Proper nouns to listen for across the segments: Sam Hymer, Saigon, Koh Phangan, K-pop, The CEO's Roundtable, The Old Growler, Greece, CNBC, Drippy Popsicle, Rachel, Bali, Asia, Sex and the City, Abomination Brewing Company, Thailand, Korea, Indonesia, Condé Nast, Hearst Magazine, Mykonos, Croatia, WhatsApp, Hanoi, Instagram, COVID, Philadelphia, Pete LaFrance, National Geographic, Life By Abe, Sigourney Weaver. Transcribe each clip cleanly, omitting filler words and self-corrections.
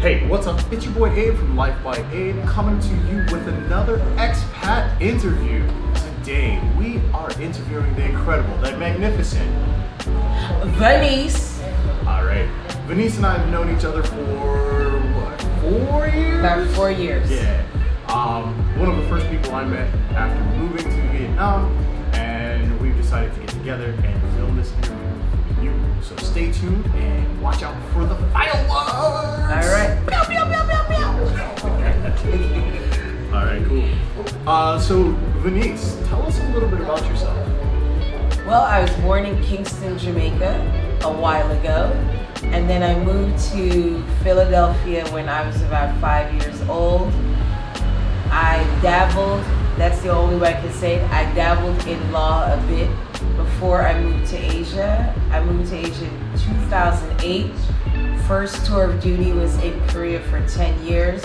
Hey, what's up? It's your boy Abe from Life by Abe coming to you with another expat interview. Today, we are interviewing the incredible, the magnificent Veniese. All right. Veniese and I have known each other for, what, 4 years? About 4 years. Yeah. One of the first people I met after moving to Vietnam, and we've decided to get together and film this interview. So stay tuned and watch out for the fireworks! Alright. Pew, pew, pew, pew, pew. Alright, cool. So, Veniese, tell us a little bit about yourself. Well, I was born in Kingston, Jamaica a while ago. And then I moved to Philadelphia when I was about 5 years old. I dabbled, that's the only way I can say it, I dabbled in law a bit. Before I moved to Asia. I moved to Asia in 2008. First tour of duty was in Korea for 10 years.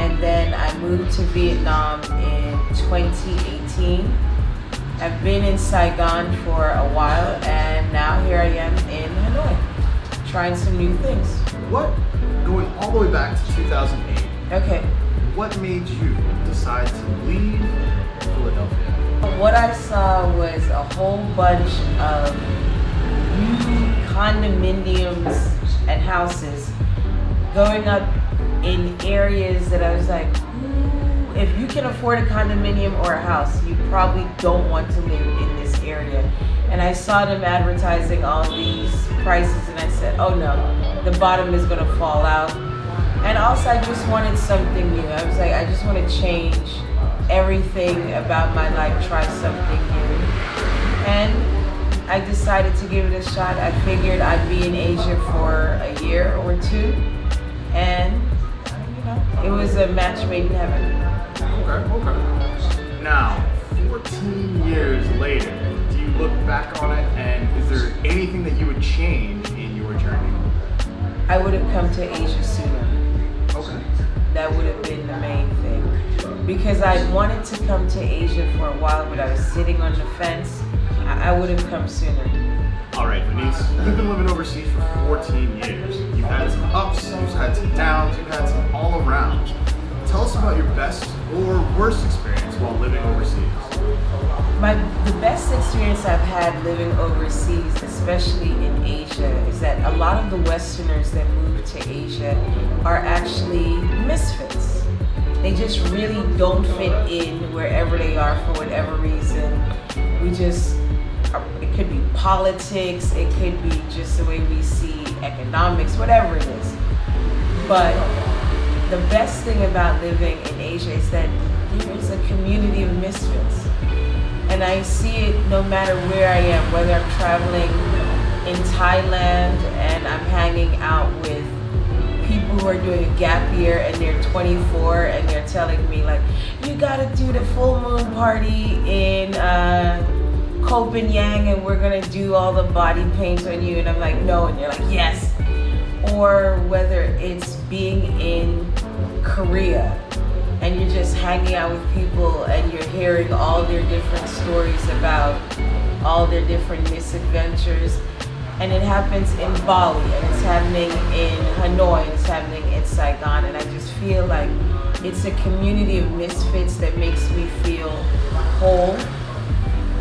And then I moved to Vietnam in 2018. I've been in Saigon for a while, and now here I am in Hanoi, trying some new things. What, going all the way back to 2008, okay. What made you decide to leave Philadelphia? What I saw was a whole bunch of new condominiums and houses going up in areas that I was like, if you can afford a condominium or a house, you probably don't want to live in this area. And I saw them advertising all these prices and I said, oh no, the bottom is gonna fall out. And also I just wanted something new. I was like, I just want to change everything about my life, try something new. And I decided to give it a shot. I figured I'd be in Asia for a year or two. And, you know, it was a match made in heaven. Okay, okay. Now, 14 years later, do you look back on it and is there anything that you would change in your journey? I would have come to Asia sooner. Okay. That would have been the main thing. Because I wanted to come to Asia for a while, but I was sitting on the fence. I would have come sooner. All right, Veniese, you've been living overseas for 14 years. You've had some ups, you've had some downs, you've had some all around. Tell us about your best or worst experience while living overseas. The best experience I've had living overseas, especially in Asia, is that a lot of the Westerners that move to Asia are actually misfits. They just really don't fit in wherever they are for whatever reason. It could be politics, it could be just the way we see economics, whatever it is. But the best thing about living in Asia is that there is a community of misfits. And I see it no matter where I am, whether I'm traveling in Thailand and I'm hanging out with people who are doing a gap year and they're 24 and they're telling me like, you gotta do the full moon party in Koh Phangan and we're gonna do all the body paint on you, and I'm like, no, and they're like, yes. Or whether it's being in Korea and you're just hanging out with people and you're hearing all their different stories about all their different misadventures. And it happens in Bali, and it's happening in Hanoi, and it's happening in Saigon, and I just feel like it's a community of misfits that makes me feel whole.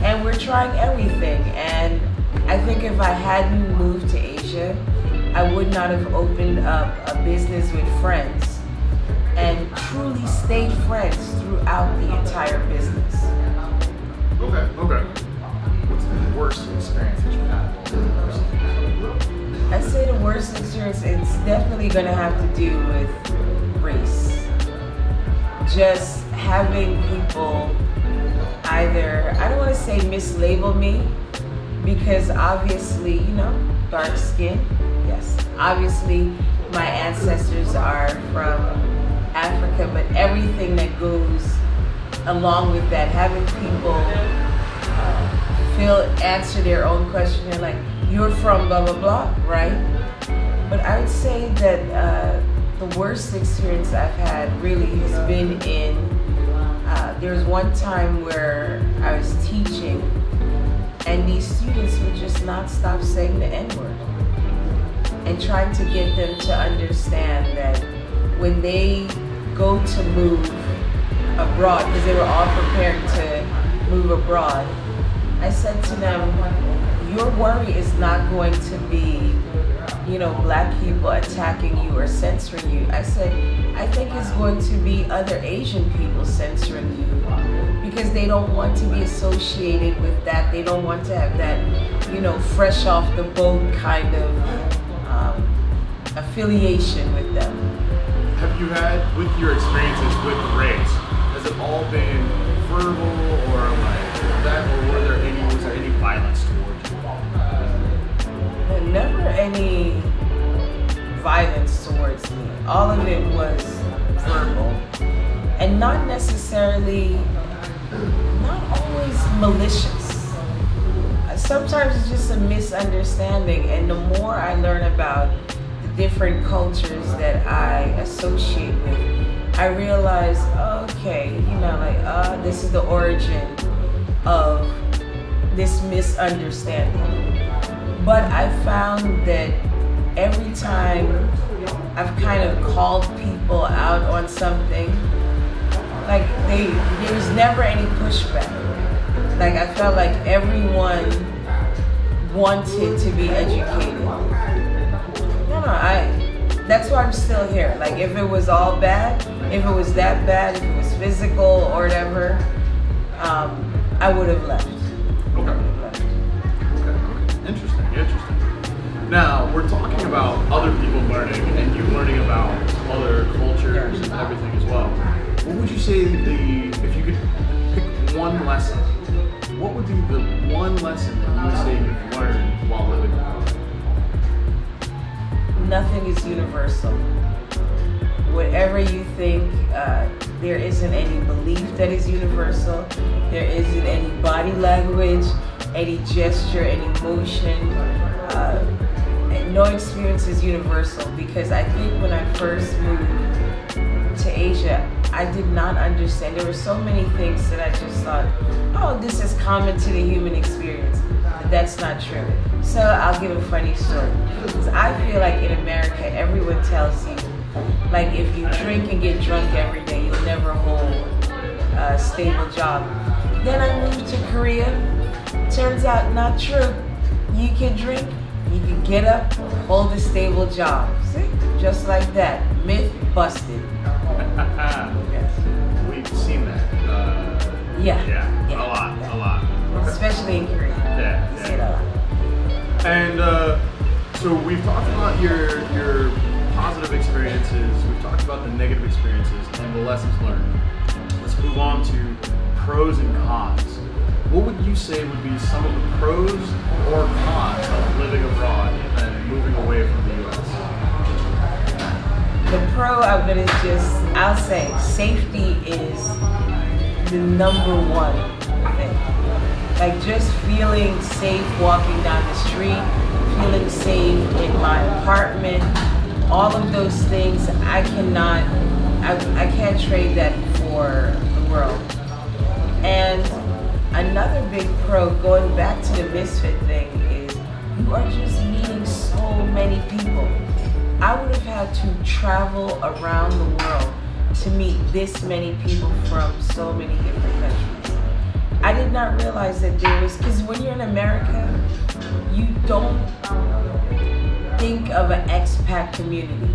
And we're trying everything, and I think if I hadn't moved to Asia, I would not have opened up a business with friends and truly stayed friends throughout the entire business. Okay, okay. What's the worst experience that you had? I say the worst experience, it's definitely going to have to do with race. Just having people either, I don't want to say mislabel me, because obviously, you know, dark skin, yes. Obviously, my ancestors are from Africa, but everything that goes along with that, having people they'll answer their own question. They're like, you're from blah, blah, blah, right? But I would say that the worst experience I've had really has been in, there was one time where I was teaching and these students would just not stop saying the N-word and trying to get them to understand that when they go to move abroad, because they were all prepared to move abroad, I said to them, your worry is not going to be, you know, black people attacking you or censoring you. I said, I think it's going to be other Asian people censoring you because they don't want to be associated with that. They don't want to have that, you know, fresh off the boat kind of affiliation with them. Have you had, with your experiences with race, has it all been verbal or like that, or was there any violence towards you? Never any violence towards me. All of it was verbal. And not necessarily, not always malicious. Sometimes it's just a misunderstanding, and the more I learn about the different cultures that I associate with, I realize, okay, you know, like, this is the origin of this misunderstanding. But I found that every time I've kind of called people out on something, like there was never any pushback. Like I felt like everyone wanted to be educated. That's why I'm still here. Like if it was all bad, if it was that bad, if it was physical or whatever, I would have left. Okay. Interesting. Now, we're talking about other people learning and you learning about other cultures and everything as well. What would you say if you could pick one lesson, what would be the one lesson that you would say you've learned while living abroad? Nothing is universal. Whatever you think, there isn't any belief that is universal, there isn't any body language, any gesture, any motion, and no experience is universal, because I think when I first moved to Asia, I did not understand. There were so many things that I just thought, oh, this is common to the human experience, but that's not true. So I'll give a funny story. Because I feel like in America, everyone tells you, like if you drink and get drunk every day, you'll never hold a stable job. Then I moved to Korea. Turns out not true. You can drink, you can get up, hold a stable job. See? Just like that. Myth busted. Yes. We've seen that. Yeah. A lot. Okay. Especially in Korea. Yeah. You see it a lot. And so we've talked about your positive experiences, we've talked about the negative experiences and the lessons learned. Let's move on to pros and cons. What would you say would be some of the pros or cons of living abroad and moving away from the U.S.? The pro of it is just, I'll say, safety is the number one thing. Like just feeling safe walking down the street, feeling safe in my apartment, all of those things, I can't trade that for the world. And another big pro, going back to the misfit thing, is you are just meeting so many people. I would have had to travel around the world to meet this many people from so many different countries. I did not realize that there was, because when you're in America, you don't think of an expat community.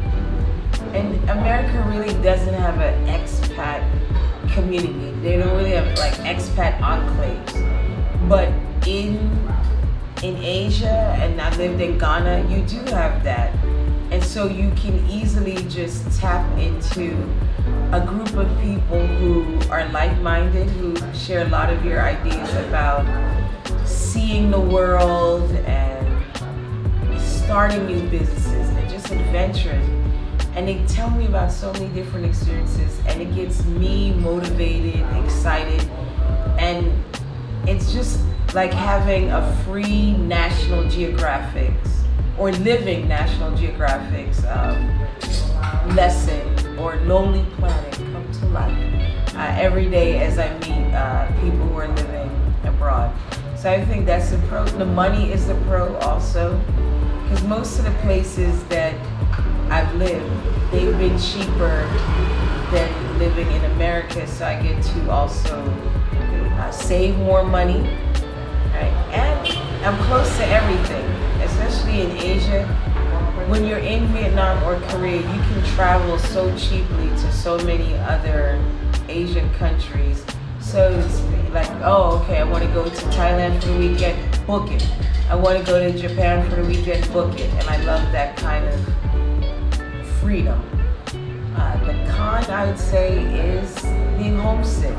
And America really doesn't have an expat community. They don't really have like expat enclaves. But in Asia, and I lived in Ghana, you do have that. And so you can easily just tap into a group of people who are like-minded, who share a lot of your ideas about seeing the world and starting new businesses and just adventures. And they tell me about so many different experiences, and it gets me motivated, excited, and it's just like having a free National Geographic or living National Geographic's lesson, or Lonely Planet come to life every day as I meet people who are living abroad. So I think that's the pro. The money is the pro also, because most of the places that I've lived, they've been cheaper than living in America, so I get to also save more money, right? And I'm close to everything, especially in Asia. When you're in Vietnam or Korea, you can travel so cheaply to so many other Asian countries. So it's like, oh, okay, I want to go to Thailand for the weekend, book it. I want to go to Japan for the weekend, book it. And I love that kind of freedom. The con, I'd say, is being homesick.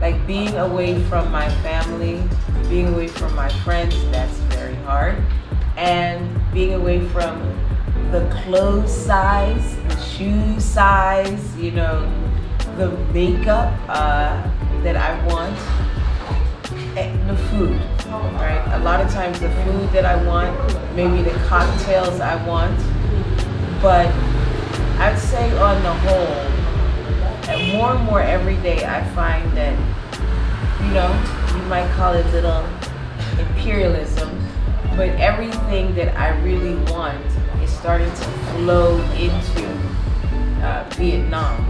Like being away from my family, being away from my friends, that's very hard. And being away from the clothes size, the shoe size, you know, the makeup that I want, and the food, right? A lot of times the food that I want, maybe the cocktails I want, but I'd say on the whole, and more every day I find that, you know, you might call it little imperialism, but everything that I really want is starting to flow into Vietnam.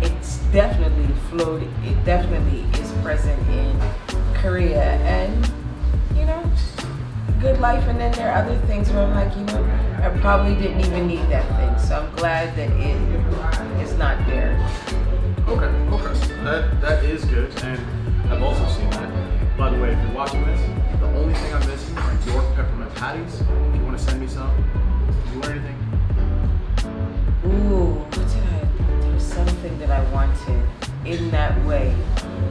It's definitely flowed, it definitely is present in Korea. And, you know, good life. And then there are other things where I'm like, you know, I probably didn't even need that thing. So I'm glad that it is not there. Okay, okay. That is good. And I've also seen that. By the way, if you're watching this, the only thing I'm missing are York peppermint patties. If you want to send me some, do you want anything? Ooh, what did I? There's something that I wanted in that way.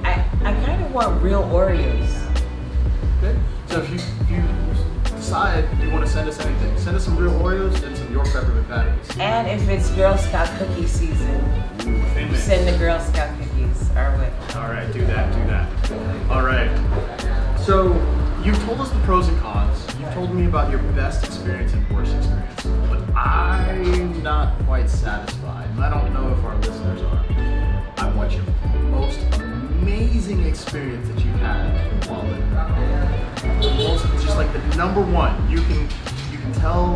I kind of want real Oreos. Okay. So if you decide you want to send us anything, send us some real Oreos and some York peppermint patties. And if it's Girl Scout cookie season, ooh, send the Girl Scout cookies our way. All right, do that, do that. All right. So, you've told us the pros and cons. You've told me about your best experience and worst experience. But I'm not quite satisfied. And I don't know if our listeners are. I want your most amazing experience that you've had while living. The most, just like the number one. You can tell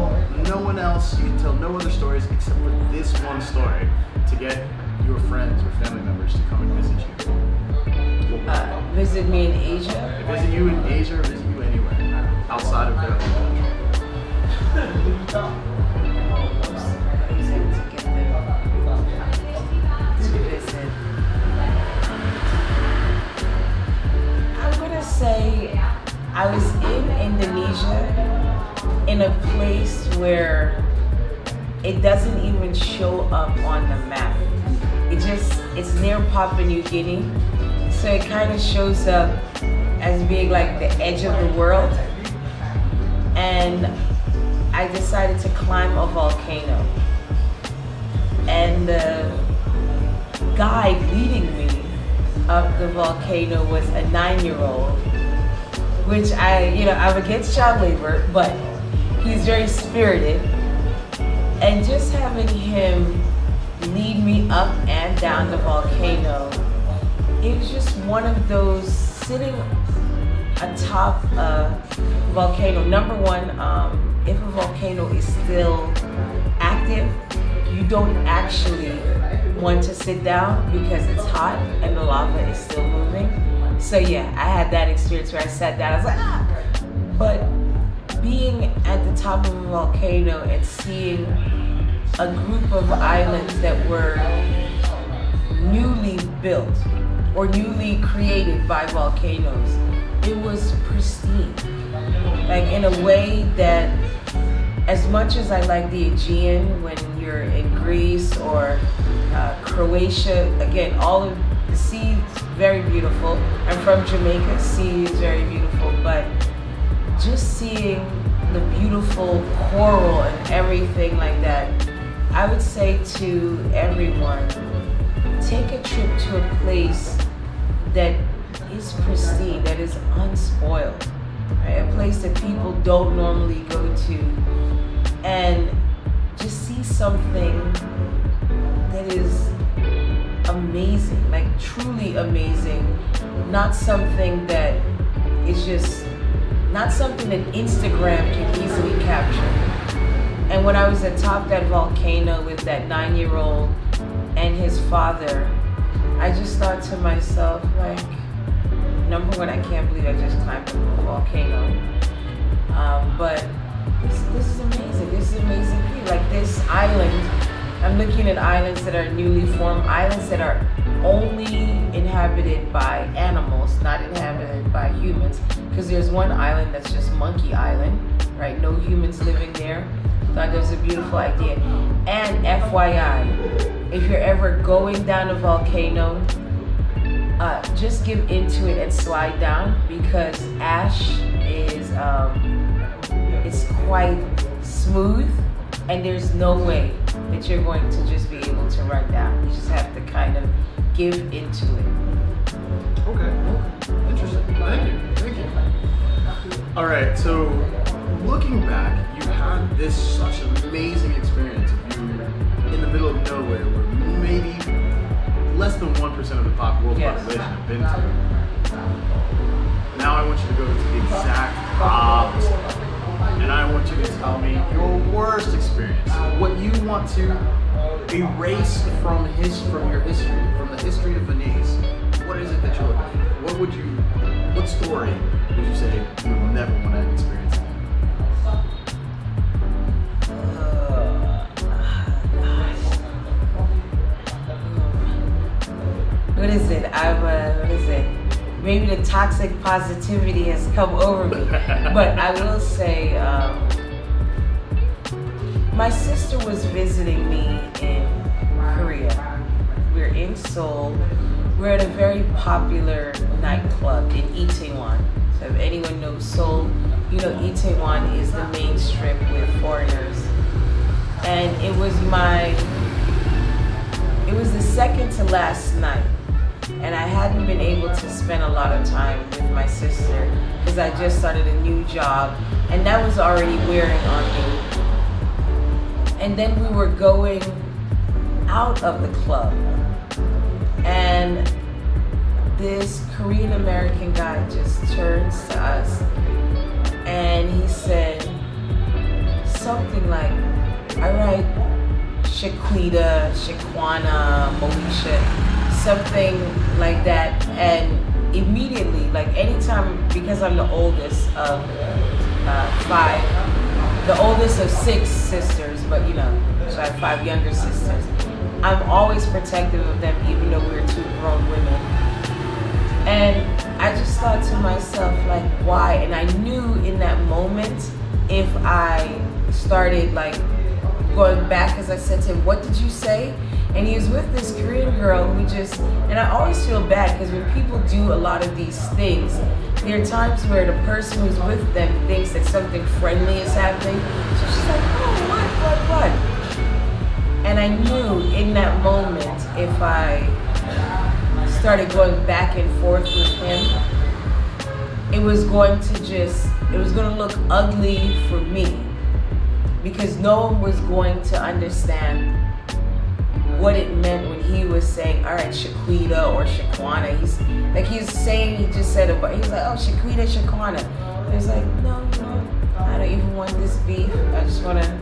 no one else. You can tell no other stories except for this one story to get your friends or family members to come and visit you. Visit me in Asia. Visit you in Asia or visit you anywhere outside of their visit. I'm gonna say I was in Indonesia in a place where it doesn't even show up on the map. It's near Papua New Guinea. So it kind of shows up as being like the edge of the world. And I decided to climb a volcano. And the guy leading me up the volcano was a 9-year-old, which I'm against child labor, but he's very spirited. And just having him lead me up and down the volcano, it was just one of those sitting atop a volcano. Number one, if a volcano is still active, you don't actually want to sit down because it's hot and the lava is still moving. So yeah, I had that experience where I sat down. I was like, ah! But being at the top of a volcano and seeing a group of islands that were newly built, or newly created by volcanoes, it was pristine. Like in a way that, as much as I like the Aegean when you're in Greece or Croatia, again, all of the sea is very beautiful. I'm from Jamaica, sea is very beautiful, but just seeing the beautiful coral and everything like that, I would say to everyone, take a trip to a place that is pristine, that is unspoiled, right? A place that people don't normally go to, and just see something that is amazing, like truly amazing, not something that Instagram can easily capture. And when I was atop that volcano with that 9-year-old and his father, I just thought to myself, like, number one, I can't believe I just climbed up a volcano. But this is amazing. This is amazing view. Like this island, I'm looking at islands that are newly formed, islands that are only inhabited by animals, not inhabited by humans. Because there's one island that's just Monkey Island, right? No humans living there. Thought that was a beautiful idea. And FYI, if you're ever going down a volcano, just give into it and slide down, because ash is it's quite smooth, and there's no way that you're going to just be able to run down. You just have to kind of give into it. Okay. Interesting. Thank you. All right, so looking back, you had this such an amazing experience. You were in the middle of nowhere where maybe less than 1% of the world population have been to. Now I want you to go to the exact opposite. And I want you to tell me your worst experience, what you want to erase from the history of Venice. What is it that you're looking for? What story would you say you'll never want to experience again? Maybe the toxic positivity has come over me. But I will say, my sister was visiting me in Korea. We're in Seoul. We're at a very popular nightclub in Itaewon. So if anyone knows Seoul, you know Itaewon is the main strip with foreigners. And it was the second to last night. And I hadn't been able to spend a lot of time with my sister because I just started a new job, and that was already wearing on me. And then we were going out of the club, and this Korean American guy just turns to us and he said something like, "All right, Shaquita, Shaquana, Moesha," something like that. And immediately, like anytime, because I'm the oldest of six sisters, but you know, so I have 5 younger sisters, I'm always protective of them, even though we're 2 grown women. And I just thought to myself, like, why? And I knew in that moment, if I started like going back, as I said to him, "What did you say?" And he was with this Korean girl who just, and I always feel bad because when people do a lot of these things, there are times where the person who's with them thinks that something friendly is happening. So she's like, "Oh, what? And I knew in that moment, if I started going back and forth with him, it was going to look ugly for me, because no one was going to understand what it meant when he was saying, "All right, Shaquita or Shaquana." He was like, "Oh, Shaquita, Shaquana." And he was like, "No, you know, I don't even want this beef. I just want to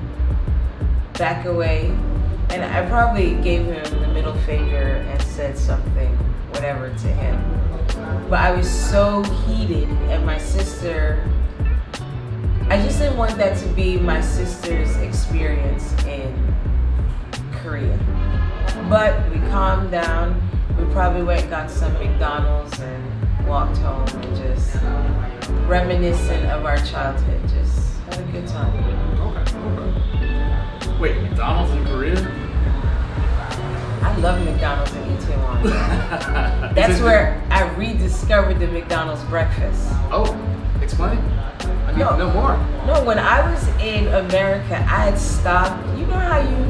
back away." And I probably gave him the middle finger and said something, whatever, to him. But I was so heated, and my sister, I just didn't want that to be my sister's experience in Korea. But we calmed down. We probably went and got some McDonald's and walked home, and just reminiscent of our childhood. Just had a good time. Okay. Wait, McDonald's in Korea? I love McDonald's in Itaewon. That's where I rediscovered the McDonald's breakfast. Oh, explain. I need to know more. No, when I was in America, I had stopped. You know how you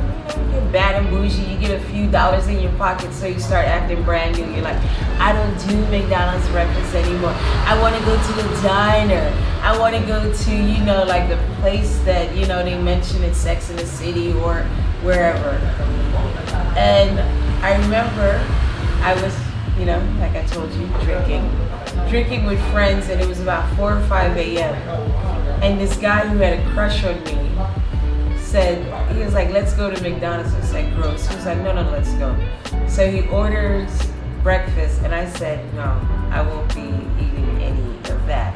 get bad and bougie, you get a few dollars in your pocket, so you start acting brand new. You're like, "I don't do McDonald's breakfast anymore. I want to go to the diner. I want to go to, you know, like the place that, you know, they mention in Sex and the City or wherever." And I remember I was, you know, like I told you, drinking with friends, and it was about 4 or 5 a.m. And this guy who had a crush on me said, he was like, let's go to McDonald's. I was like, gross. He was like, no, let's go. So he orders breakfast, and I said, no, I won't be eating any of that.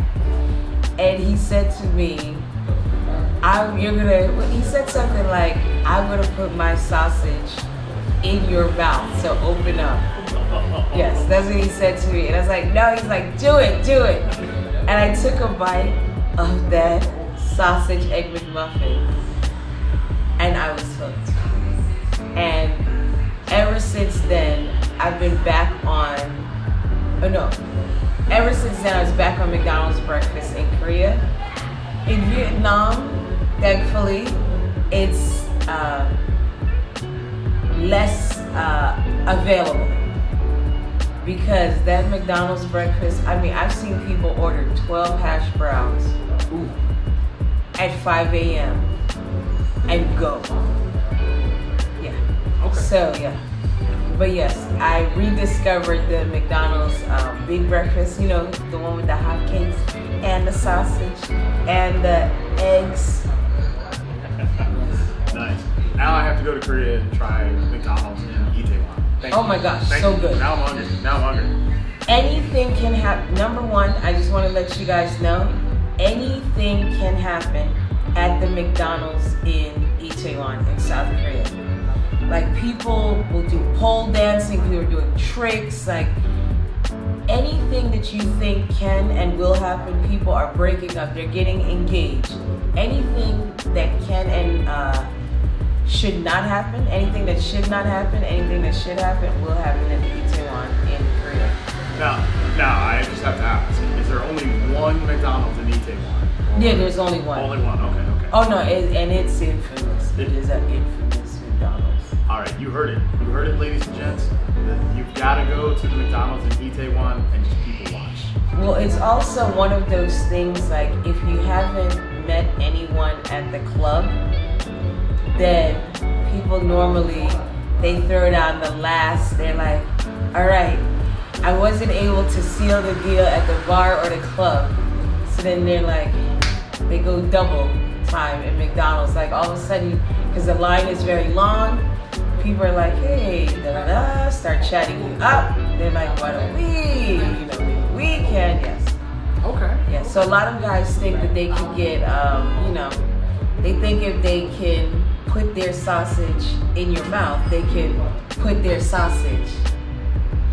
And he said to me, he said something like, I'm gonna put my sausage in your mouth, so open up. Yes, that's what he said to me. And I was like, no, he's like, do it. And I took a bite of that sausage egg McMuffin, and I was hooked. And ever since then, I was back on McDonald's breakfast in Korea. In Vietnam, thankfully, it's less available, because that McDonald's breakfast, I mean, I've seen people order 12 hash browns at 5 a.m. and go. Yeah. Okay. So, yeah. But yes, I rediscovered the McDonald's big breakfast, you know, the one with the hotcakes and the sausage and the eggs. Nice. Now I have to go to Korea and try McDonald's in Itaewon. Thank you. My gosh, good. Now I'm hungry. Anything can happen. Number one, I just want to let you guys know, anything can happen at the McDonald's in Itaewon in South Korea. Like, people will do pole dancing, people are doing tricks, like anything that you think can and will happen, people are breaking up, they're getting engaged. Anything that can and should not happen, anything that should not happen, anything that should happen will happen at Itaewon in Korea. Now, I just have to ask, is there only one McDonald's in Itaewon? Yeah, there's only one. Only one, okay. Oh no, and it's infamous. It is an infamous McDonald's. All right, you heard it. You heard it, ladies and gents. You've got to go to the McDonald's in Itaewon and just people watch. Well, it's also one of those things, like, if you haven't met anyone at the club, then people normally, they throw down the last. They're like, all right, I wasn't able to seal the deal at the bar or the club. So then they're like, they go double time at McDonald's. Like, all of a sudden, because the line is very long, people are like, hey, da-da-da, start chatting you up. They're like, why don't we? You know, we can, yes. Okay. Yeah, so a lot of guys think that they can get, they think if they can put their sausage in your mouth, they can put their sausage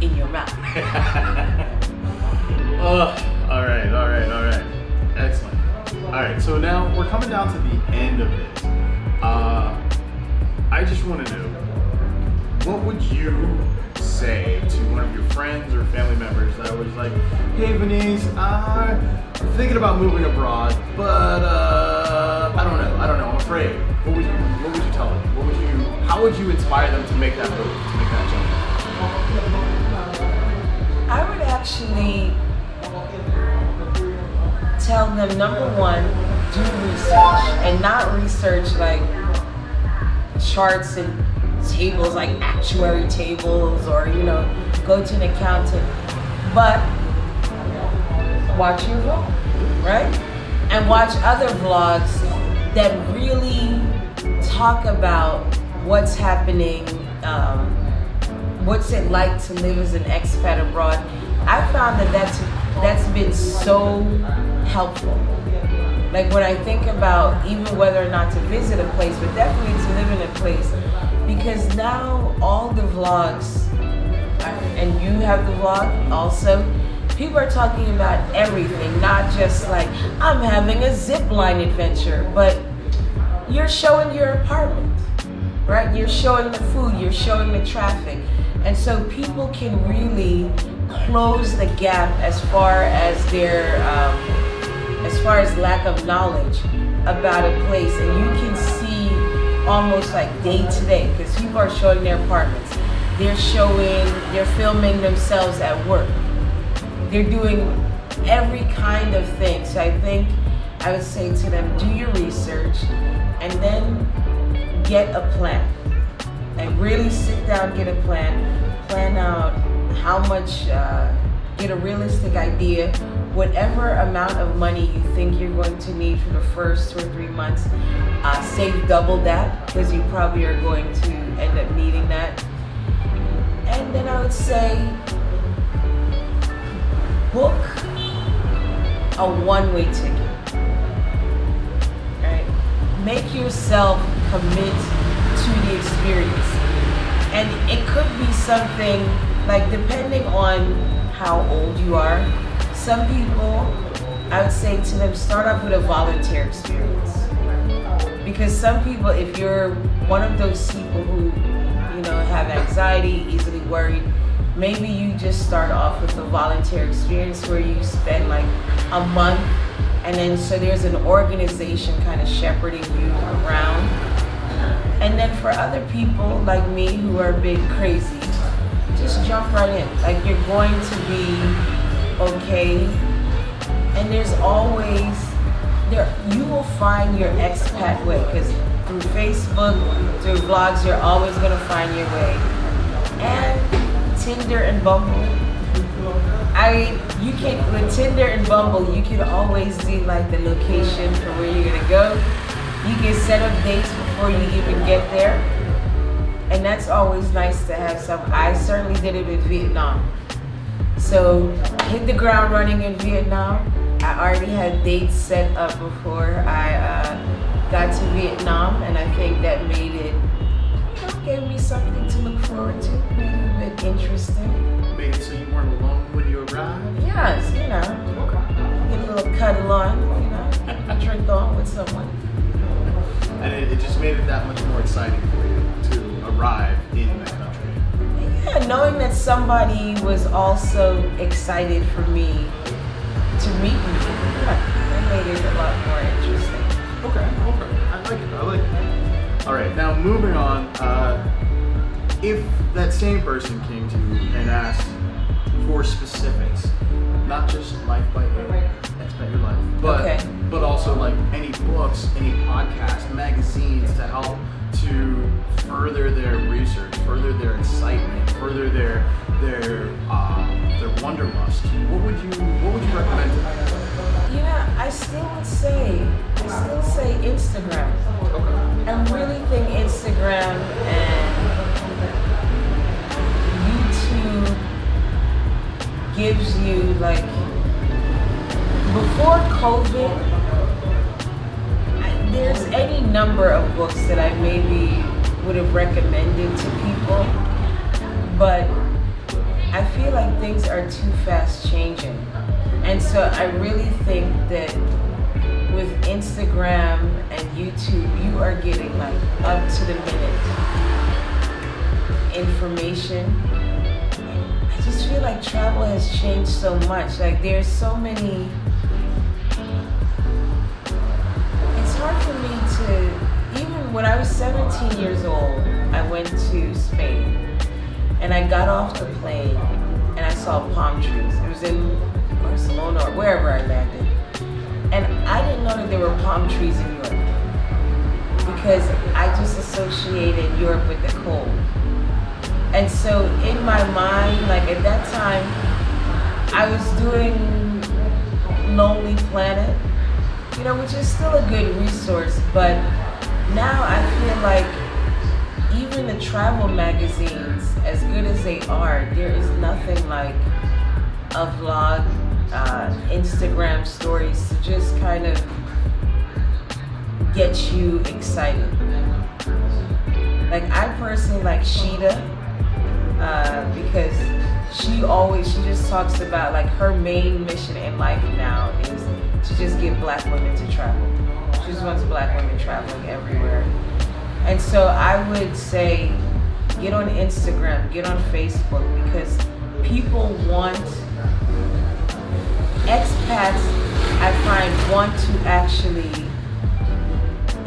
in your mouth. Oh, all right. Excellent. All right, so now we're coming down to the end of it. I just want to know, what would you say to one of your friends or family members that was like, hey Veniese, I'm thinking about moving abroad, but I don't know, I'm afraid. What would you tell them? How would you inspire them to make that move, to make that jump? I would actually tell them, number one, do research, and not research like charts and tables, like actuary tables, or go to an accountant, but watch your vlog, right? And watch other vlogs that really talk about what's happening, what's it like to live as an expat abroad. I found that that's been so helpful. Like, when I think about even whether or not to visit a place, but definitely to live in a place, because now all the vlogs, and you have the vlog also, people are talking about everything, not just like, I'm having a zip line adventure, but you're showing your apartment, right? You're showing the food, you're showing the traffic. And so people can really close the gap as far as their, as far as lack of knowledge about a place, and you can see almost like day to day, because people are showing their apartments, they're filming themselves at work, they're doing every kind of thing. So I think I would say to them, do your research, and then get a plan, and really sit down, get a plan out how much get a realistic idea, whatever amount of money you think you're going to need for the first 2 or 3 months, save double that, because you probably are going to end up needing that. And then I would say, book a one-way ticket, right? Make yourself commit to the experience. And it could be something, like depending on how old you are, some people, I would say to them, start off with a volunteer experience. Because some people, if you're one of those people who, you know, have anxiety, easily worried, maybe you just start off with a volunteer experience where you spend like a month, and then so there's an organization kind of shepherding you around. And then for other people like me who are a bit crazy, just jump right in. Like, you're going to be okay, and there's always, you will find your expat way, because through Facebook, through vlogs, you're always going to find your way. And Tinder and Bumble, with Tinder and Bumble, you can always see like the location for where you're going to go. You can set up dates before you even get there, and that's always nice to have some. I certainly did it with Vietnam. So hit the ground running in Vietnam. I already had dates set up before I got to Vietnam, and I think that made it, gave me something to look forward to, made it a bit interesting. Made it so you weren't alone when you arrived? Yes, you know, get a little cuddle on, you know, drink on with someone. And it just made it that much more exciting for you to arrive in the country. Yeah, knowing that somebody was also excited for me to meet me, that made it a lot more interesting. Okay, okay. I like it, I like it. All right, now moving on. If that same person came to you and asked for specifics, not just life by life, expect your life, but, okay, but also like any books, any podcasts, magazines to help to further their research, further their excitement, further their wanderlust. What would you recommend? Yeah, I still say Instagram. Okay. I really think Instagram and YouTube gives you, like, before COVID, there's any number of books that I maybe would have recommended to people, but I feel like things are too fast changing. And so I really think that with Instagram and YouTube, you are getting like up to the minute information. I just feel like travel has changed so much. Like, there's so many, hard for me to, even when I was 17 years old, I went to Spain, and I got off the plane and I saw palm trees. It was in Barcelona or wherever I landed, and I didn't know that there were palm trees in Europe, because I just associated Europe with the cold. And so in my mind, like at that time, I was doing Lonely Planet, you know, which is still a good resource, but now I feel like even the travel magazines, as good as they are, there is nothing like a vlog, Instagram stories to just kind of get you excited. Like, I personally like Sheeta, because she just talks about, like, her main mission in life now is to just get black women to travel. She just wants black women traveling everywhere. And so I would say, get on Instagram, get on Facebook, because people want, expats, I find, want to actually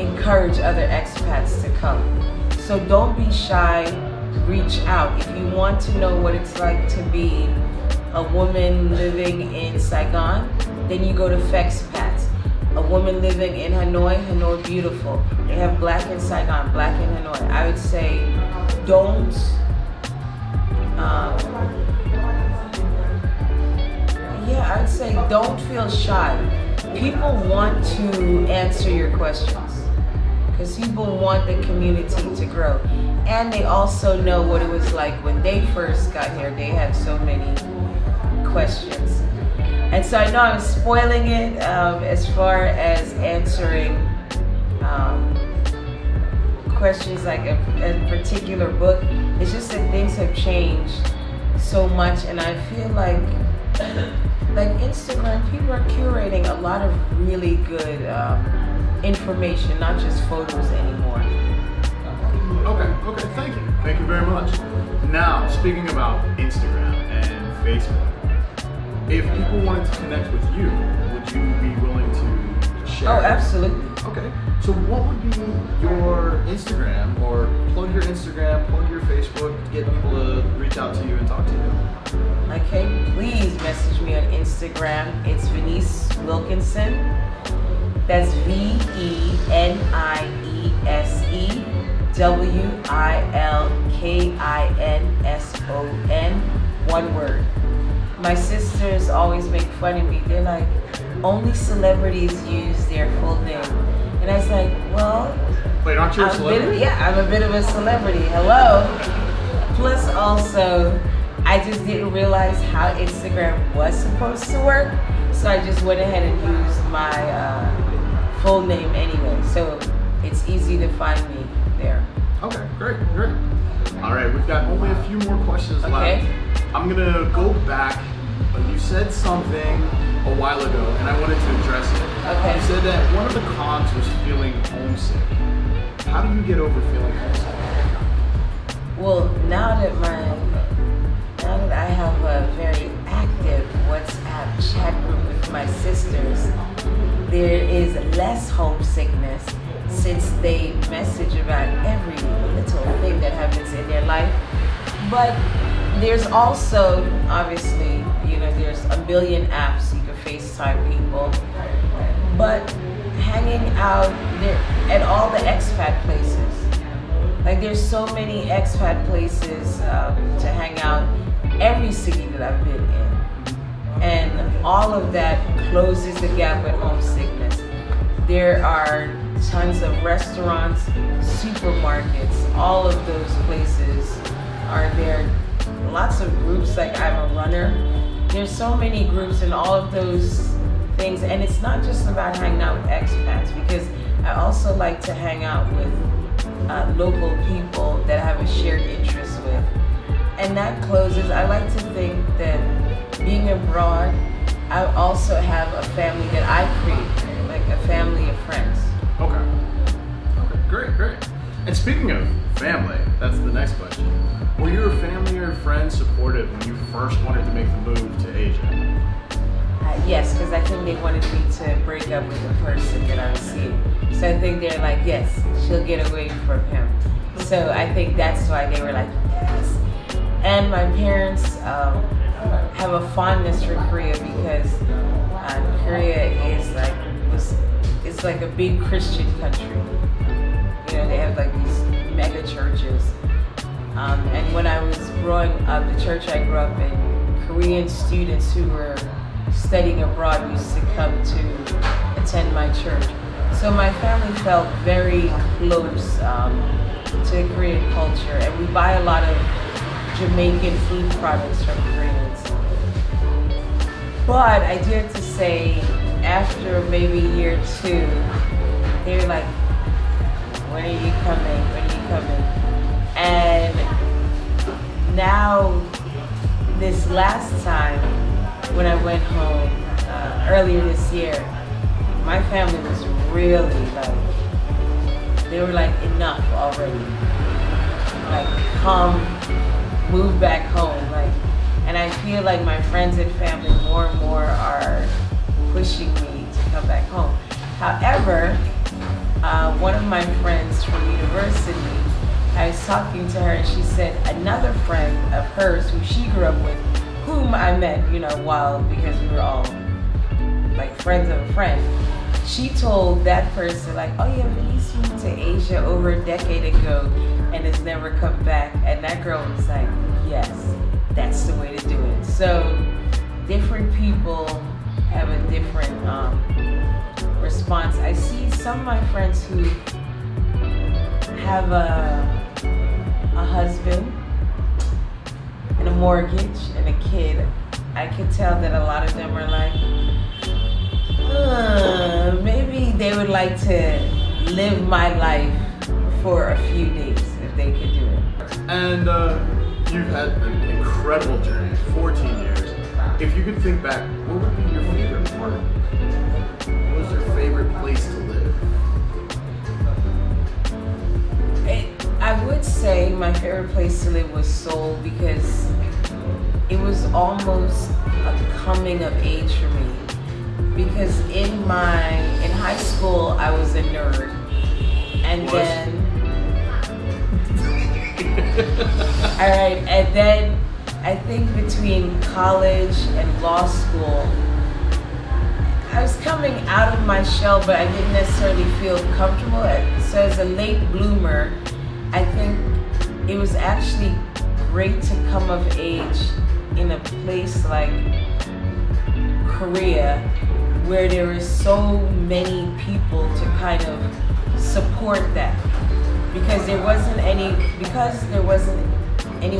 encourage other expats to come. So don't be shy, reach out. If you want to know what it's like to be a woman living in Saigon, then you go to FexPats. A woman living in Hanoi beautiful. They have black in Saigon, black in Hanoi. I would say don't Don't feel shy. People want to answer your questions because people want the community to grow. And they also know what it was like when they first got here. They had so many questions. And so I know I'm spoiling it as far as answering questions like a particular book. It's just that things have changed so much, and I feel like Instagram, people are curating a lot of really good information, not just photos anymore. Okay, thank you. Thank you very much. Now, speaking about Instagram and Facebook, if people wanted to connect with you, would you be willing to share? Oh, absolutely. Okay, so what would be your Instagram, or plug your Instagram, plug your Facebook, to get people to reach out to you and talk to you? Okay, please message me on Instagram. It's Veniese Wilkinson. That's VENIESEWILKINSON, one word. My sisters always make fun of me. They're like, only celebrities use their full name. And I was like, well, wait, aren't you a celebrity? Yeah, I'm a bit of a celebrity. Hello. Plus also, I just didn't realize how Instagram was supposed to work. So I just went ahead and used my full name anyway. So it's easy to find me there. Okay, great, great. All right, we've got only a few more questions left. I'm gonna go back. You said something a while ago, and I wanted to address it. Okay. You said that one of the cons was feeling homesick. How do you get over feeling homesick? Well, now that I have a very active WhatsApp chat group with my sisters, there is less homesickness since they message about every little thing that happens in their life. But there's also, obviously, you know, there's a billion apps. You can FaceTime people, but hanging out there at all the expat places, like there's so many expat places to hang out, every city that I've been in, and all of that closes the gap with homesickness. There are tons of restaurants, supermarkets, all of those places are there. Lots of groups, like I'm a runner. There's so many groups and all of those things, and it's not just about hanging out with expats, because I also like to hang out with local people that I have a shared interest with. And that closes, I like to think that being abroad, I also have a family that I create, like a family of friends. Okay, okay, great, great. And speaking of family, that's the next question. Were your family or friends supportive when you first wanted to make the move to Asia? Yes, because I think they wanted me to break up with the person that I was seeing. So I think they're like, yes, she'll get away from him. So I think that's why they were like, yes. And my parents have a fondness for Korea because Korea is it's like a big Christian country. You know, they have like these mega churches. And when I was growing up, the church I grew up in, Korean students who were studying abroad used to come to attend my church. So my family felt very close to Korean culture, and we buy a lot of Jamaican food products from Koreans. But I do have to say, after maybe year two, they were like, when are you coming? When are you coming? And now, this last time, when I went home earlier this year, my family was really like, they were like, enough already. Like, come, move back home. Like, and I feel like my friends and family more and more are pushing me to come back home. However, one of my friends from university, I was talking to her and she said another friend of hers who she grew up with, whom I met, you know, because we were all like friends of a friend, she told that person like, oh yeah, Veniese moved to Asia over a decade ago and has never come back. And that girl was like, yes, that's the way to do it. So different people have a different response. I see some of my friends who have a husband and a mortgage and a kid. I could tell that a lot of them are like, maybe they would like to live my life for a few days if they could do it. And you've had an incredible journey, 14 years. If you could think back, what would be your favorite part? What was your favorite place to live? I would say my favorite place to live was Seoul, because it was almost a coming of age for me. Because in high school, I was a nerd. And what? Then, all right, and then I think between college and law school, I was coming out of my shell, but I didn't necessarily feel comfortable. So as a late bloomer, I think it was actually great to come of age in a place like Korea, where there were so many people to kind of support that. Because there wasn't anyone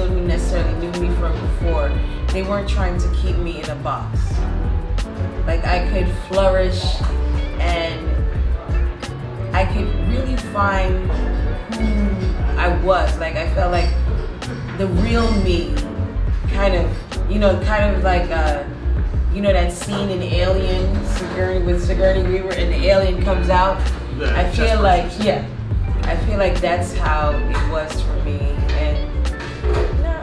who necessarily knew me from before, they weren't trying to keep me in a box. Like, I could flourish and I could really find who I was. Like, I felt like the real me, kind of like, that scene in Alien, Sigourney Weaver, and the alien comes out. Yeah, I feel like, yeah. I feel like that's how it was for me, and you know,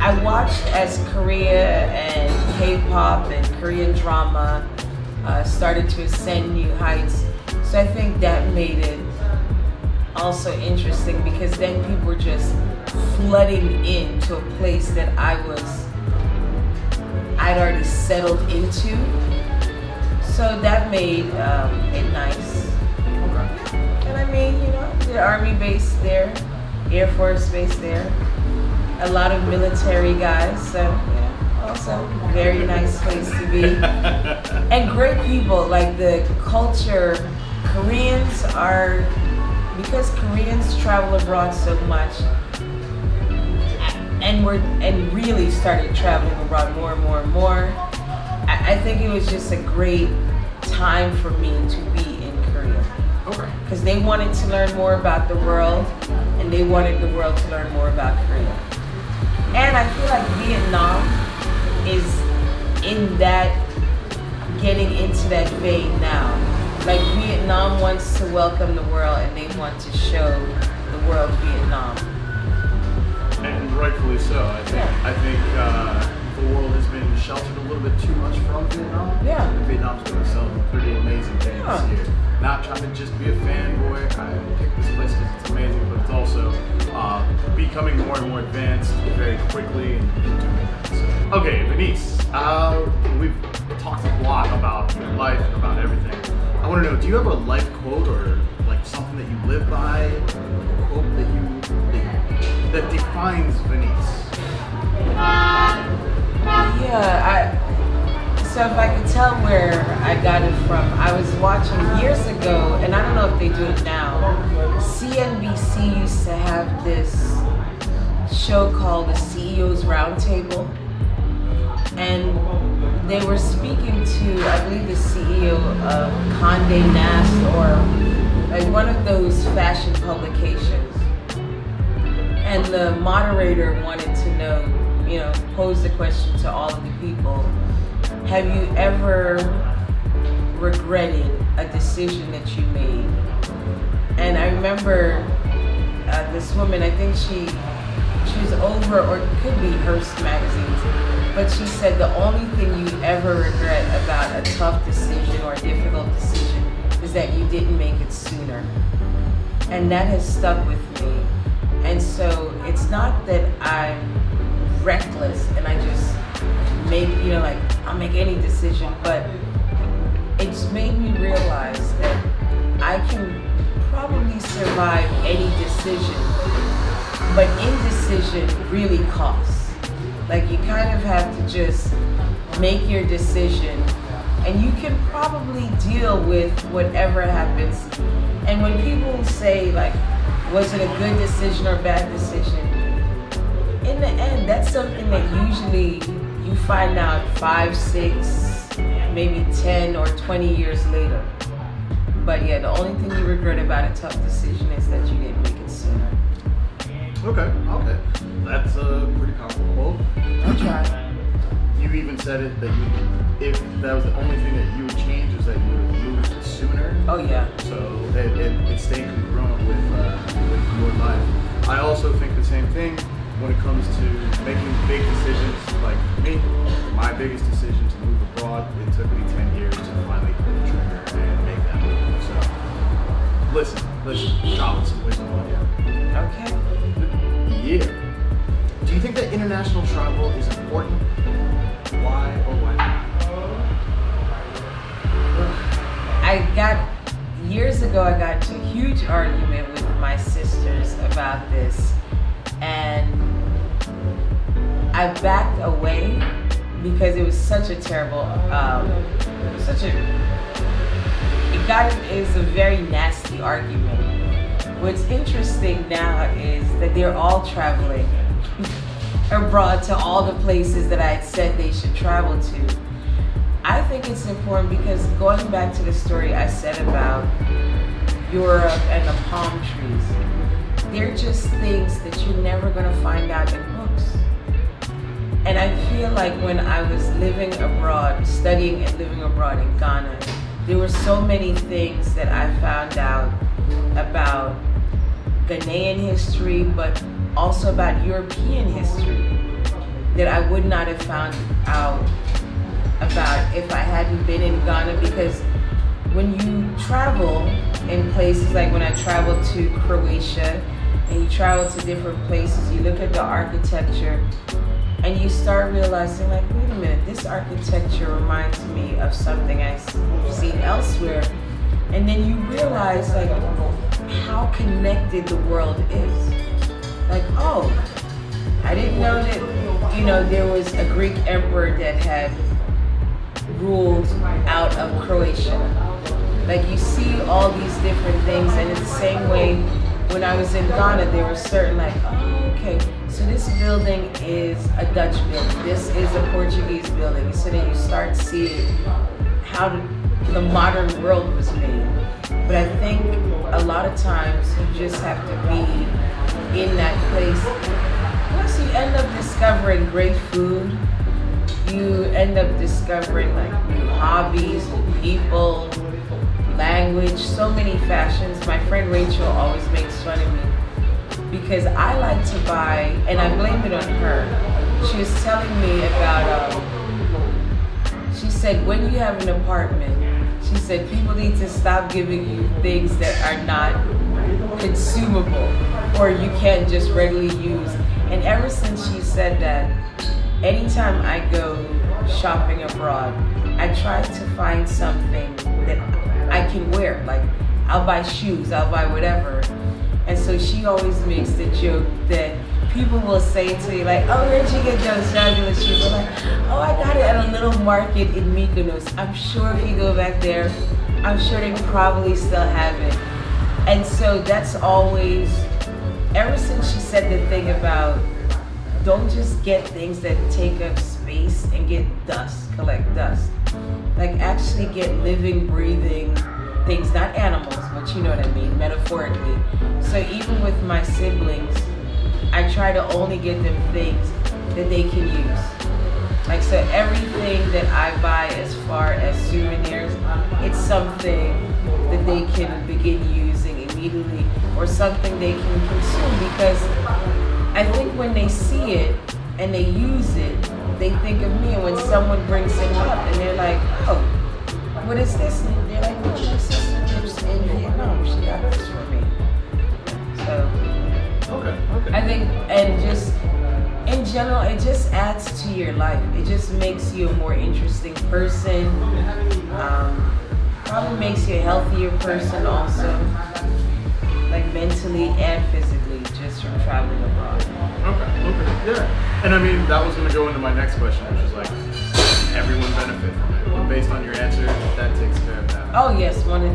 I watched as Korea and K-pop and Korean drama started to ascend new heights. So I think that made it also interesting, because then people were just flooding into a place that I'd already settled into. So that made it nice. And I mean, you know, the army base there, Air Force base there, a lot of military guys, so yeah, also very nice place to be. And great people, like the culture, because Koreans travel abroad so much, and really started traveling abroad more and more and more, I think it was just a great time for me to be in Korea. Because they wanted to learn more about the world, and they wanted the world to learn more about Korea. And I feel like Vietnam is getting into that vein now. Like, Vietnam wants to welcome the world, and they want to show the world Vietnam. And rightfully so. I think the world has been sheltered a little bit too much from Vietnam. Yeah. And Vietnam's doing some pretty amazing things here. Not trying to just be a fanboy. I picked this place because it's amazing, but it's also becoming more and more advanced very quickly and doing that. So. Okay, Veniese, we've talked a lot about your life and about everything. I want to know, do you have a life quote or like something that you live by, a quote that that defines Veniese? Yeah, so if I could tell where I got it from, I was watching years ago, and I don't know if they do it now, CNBC used to have this show called the CEO's Roundtable, and they were speaking to, I believe, the CEO of Condé Nast, or like one of those fashion publications, and the moderator wanted to know, you know, pose the question to all of the people. Have you ever regretted a decision that you made? And I remember this woman, I think she was over, or it could be Hearst magazine, but she said the only thing you ever regret about a tough decision or a difficult decision is that you didn't make it sooner. And that has stuck with me. And so it's not that I'm reckless and I just make, you know, like, I'll make any decision, but it's made me realize that I can probably survive any decision, but indecision really costs. Like, you kind of have to just make your decision and you can probably deal with whatever happens. And when people say, like, was it a good decision or a bad decision? In the end, that's something that usually you find out 5, 6, maybe 10 or 20 years later. But yeah, the only thing you regret about a tough decision is that you didn't make it sooner. Okay. That's pretty comfortable. I'll try. You even said it that you, if that was the only thing that you would change, is that you would have moved it sooner. Oh yeah. So it stayed congruent with your life. I also think the same thing when it comes to making big decisions. Like me, my biggest decision to move abroad, it took me 10 years to finally pull the trigger and make that move. So listen, shop some wisdom on you. Okay. Yeah. Do you think that international travel is important? Why or why not? Years ago I got into a huge argument with my sisters about this, and I backed away because it was such a terrible, it was a very nasty argument. What's interesting now is that they're all traveling abroad to all the places that I had said they should travel to. I think it's important because, going back to the story I said about Europe and the palm trees, they're just things that you're never going to find out in books. And I feel like when I was living abroad, studying and living abroad in Ghana, there were so many things that I found out about Ghanaian history, but also about European history, that I would not have found out about if I hadn't been in Ghana. Because when you travel in places, like when I traveled to Croatia, and you travel to different places, you look at the architecture and you start realizing, like, wait a minute, this architecture reminds me of something I've seen elsewhere. And then you realize, like, how connected the world is. Like, oh, I didn't know that, you know, there was a Greek emperor that had ruled out of Croatia. Like, you see all these different things, and it's the same way when I was in Ghana, there were certain, like, oh, okay, so this building is a Dutch building, this is a Portuguese building. So then you start seeing how the modern world was made. But I think a lot of times you just have to be in that place. Plus, you end up discovering great food. You end up discovering, like, new hobbies, new people, language, so many fashions. My friend Rachel always makes fun of me because I like to buy, and I blame it on her. She was telling me about, she said, when you have an apartment, she said, people need to stop giving you things that are not consumable or you can't just readily use. And ever since she said that, anytime I go shopping abroad, I try to find something that I can wear. Like, I'll buy shoes, I'll buy whatever. And so she always makes the joke that people will say to you, like, oh, where'd you get those regular shoes? I'm like, oh, I got it at a little market in Mykonos. I'm sure if you go back there, I'm sure they probably still have it. And so that's always, ever since she said the thing about don't just get things that take up space and get dust, collect dust. Like, actually get living, breathing things, not animals, but you know what I mean, metaphorically. So even with my siblings, I try to only get them things that they can use. Like, so everything that I buy as far as souvenirs, it's something that they can begin using immediately or something they can consume, because I think when they see it and they use it, they think of me. And when someone brings it up and they're like, oh, what is this? And they're like, oh, my sister lives in Vietnam. She got this for me. So. Okay. I think, and just in general, it just adds to your life. It just makes you a more interesting person. Probably makes you a healthier person also, like mentally and physically, just from traveling abroad. Okay, yeah. And I mean, that was going to go into my next question, which is, like, everyone benefit from it? based on your answer, that takes care of that. Oh yes, 100%.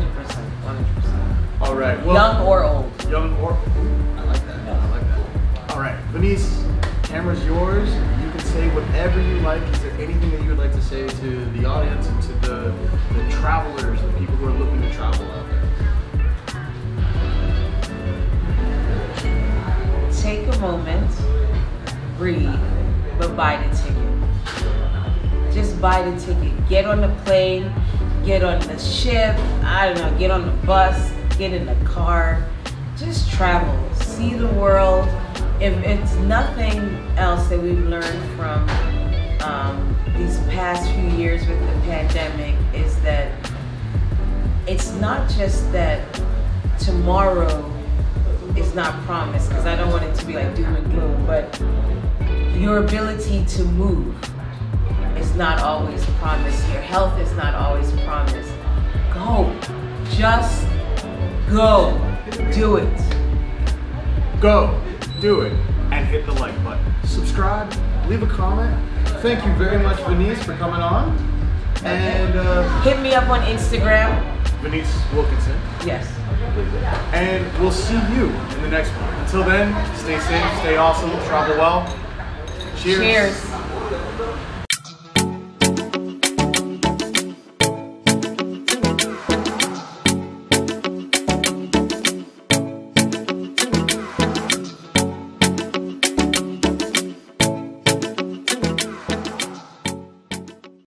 100%. All right. Well, young or old. Young or old. I like that. Yeah. I like that. All right, Veniese, camera's yours. You can say whatever you like. Is there anything that you would like to say to the audience and to the travelers, the people who are looking to travel out there? Take a moment, breathe, but buy the ticket. Just buy the ticket. Get on the plane, get on the ship, I don't know, get on the bus, get in the car. Just travel, see the world. If it's nothing else that we've learned from these past few years with the pandemic is that it's not just that tomorrow is not promised, because I don't want it to be like doom and gloom, but your ability to move is not always promised. Your health is not always promised. Go. Just go. Do it. Go. Do it. And hit the like button. Subscribe. Leave a comment. Thank you very much, Veniese, for coming on. And hit me up on Instagram. Veniese Wilkinson. Yes. And we'll see you in the next one. Until then, stay safe, stay awesome, travel well. Cheers. Cheers.